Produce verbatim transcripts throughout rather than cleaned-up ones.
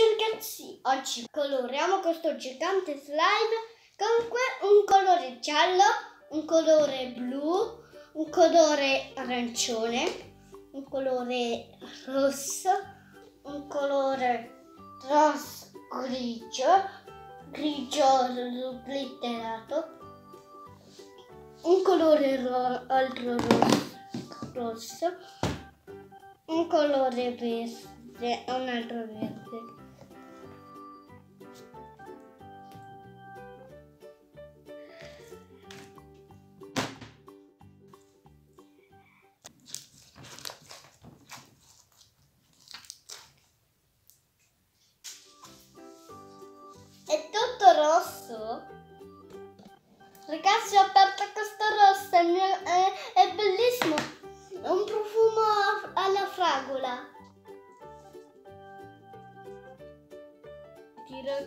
Circansi. Oggi coloriamo questo gigante slime con un colore giallo, un colore blu, un colore arancione, un colore rosso, un colore rosso grigio, grigio splitterato, un colore ro- altro rosso, rosso, un colore verde, un altro verde. È tutto rosso. Ragazzi, ho aperto questo rosso, è, è bellissimo, è un profumo alla fragola. Tira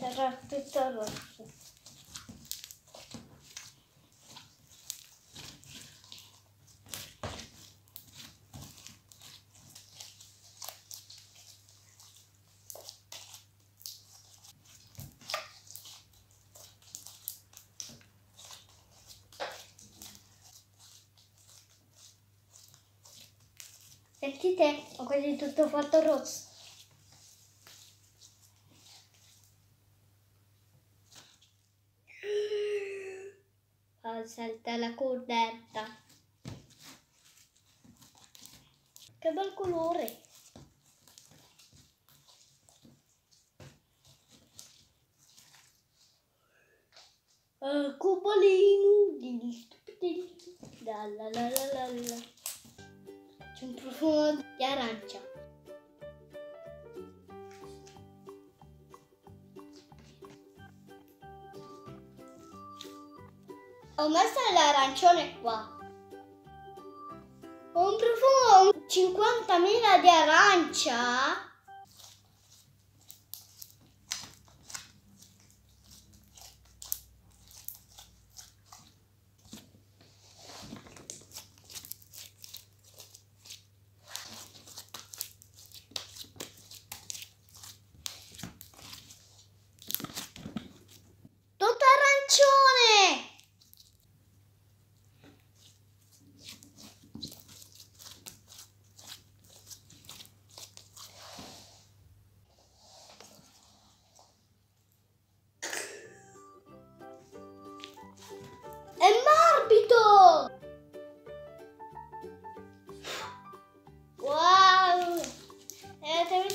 Sarà tutto rosso. Sentite, ho quasi tutto fatto rosso. Salta la cordetta, che bel colore. Uh, cubolino di stupidi, la la la la la, c'è un profumo di arancia. Ho messo l'arancione qua. Ho un profumo cinquantamila di arancia. Tutto arancione!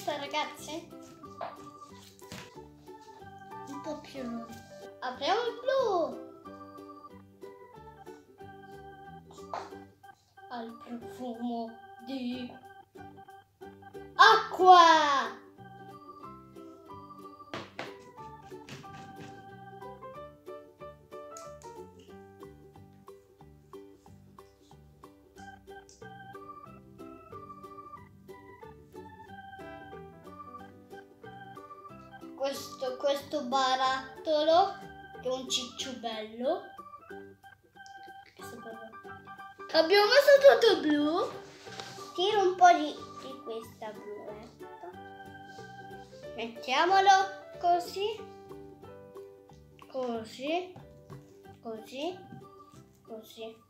Ragazzi, un po' più apriamo il blu al profumo di acqua. Questo, questo barattolo che è un cicciubello. Abbiamo messo tutto blu. Tiro un po' di, di questa blu. Mettiamolo così, così, così, così.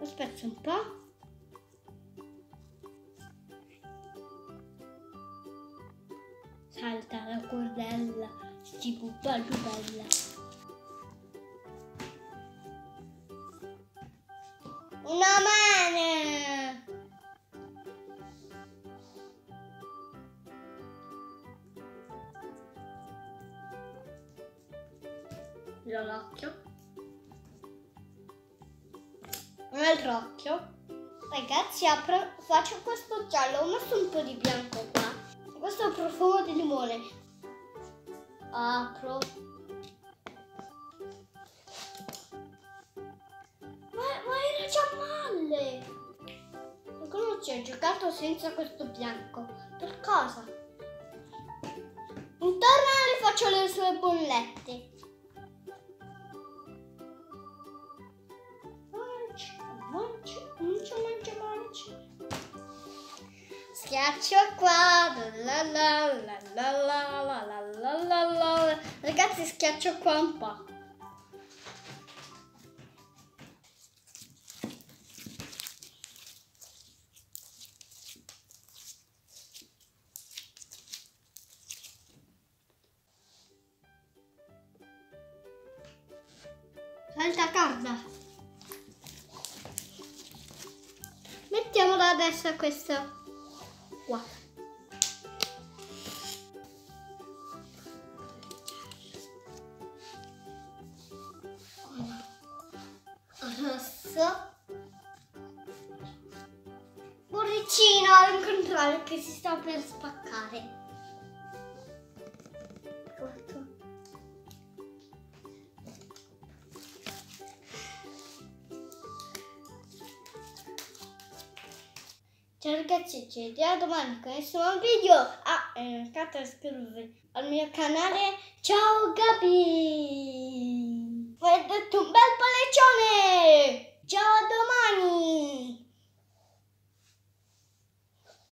Lo spezzo un po'. Salta la cordella, si butta più bella. Una mano! l'orologio, un altro occhio. Ragazzi, apro, faccio questo giallo, ho messo un po' di bianco qua, questo è il profumo di limone. Apro. Ma, ma era già male! Qualcuno ci ha giocato senza questo bianco, per cosa? Intorno le faccio le sue bollette. Schiaccio qua, la la la la la la la la la la. Ragazzi, schiaccio qua un po'. Alta corda. Mettiamolo adesso a questo. Wow. Rosso, burricino al controllo che si sta per spaccare. Ciao ragazzi, ci vediamo domani con questo nuovo video. Ah, e non state a iscrivervi al mio canale Ciao Gabi. Vi ho detto un bel pollicione. Ciao, a domani.